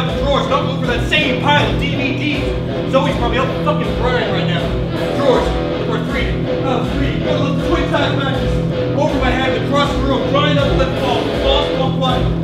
out the drawers. Don't look for that same pile of DVDs. Zoe's probably up fucking crying right now. Drawers, number three, out of three. Got a little twin-size mattress. Over my head, across the room, drying up the lip balls. Lost one blood.